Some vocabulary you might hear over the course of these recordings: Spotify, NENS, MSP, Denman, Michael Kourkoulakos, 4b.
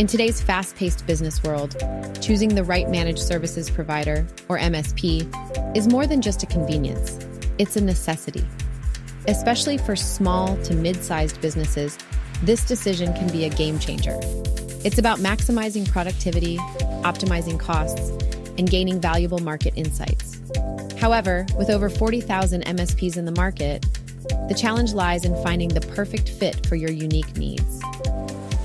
In today's fast-paced business world, choosing the right managed services provider, or MSP, is more than just a convenience. It's a necessity. Especially for small to mid-sized businesses, this decision can be a game changer. It's about maximizing productivity, optimizing costs, and gaining valuable market insights. However, with over 40,000 MSPs in the market, the challenge lies in finding the perfect fit for your unique needs.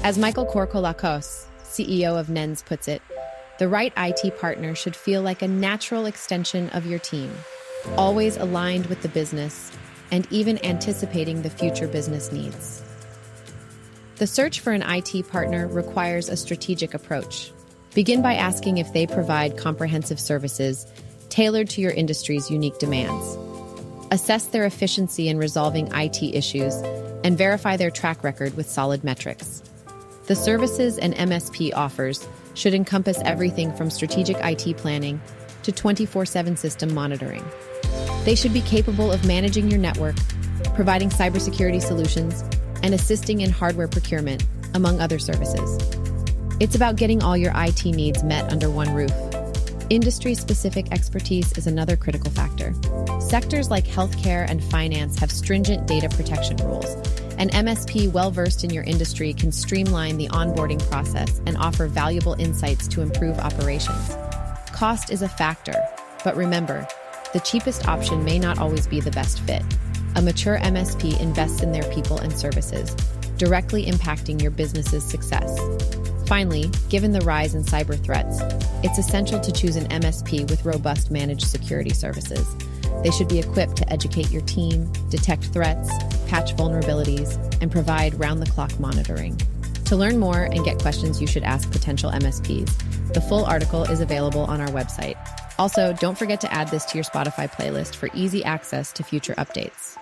As Michael Kourkoulakos, CEO of NENS, puts it, the right IT partner should feel like a natural extension of your team, always aligned with the business and even anticipating the future business needs. The search for an IT partner requires a strategic approach. Begin by asking if they provide comprehensive services tailored to your industry's unique demands. Assess their efficiency in resolving IT issues and verify their track record with solid metrics. The services an MSP offers should encompass everything from strategic IT planning to 24/7 system monitoring. They should be capable of managing your network, providing cybersecurity solutions, and assisting in hardware procurement, among other services. It's about getting all your IT needs met under one roof. Industry-specific expertise is another critical factor. Sectors like healthcare and finance have stringent data protection rules. An MSP well-versed in your industry can streamline the onboarding process and offer valuable insights to improve operations. Cost is a factor, but remember, the cheapest option may not always be the best fit. A mature MSP invests in their people and services, directly impacting your business's success. Finally, given the rise in cyber threats, it's essential to choose an MSP with robust managed security services. They should be equipped to educate your team, detect threats, patch vulnerabilities, and provide round-the-clock monitoring. To learn more and get questions you should ask potential MSPs, the full article is available on our website. Also, don't forget to add this to your Spotify playlist for easy access to future updates.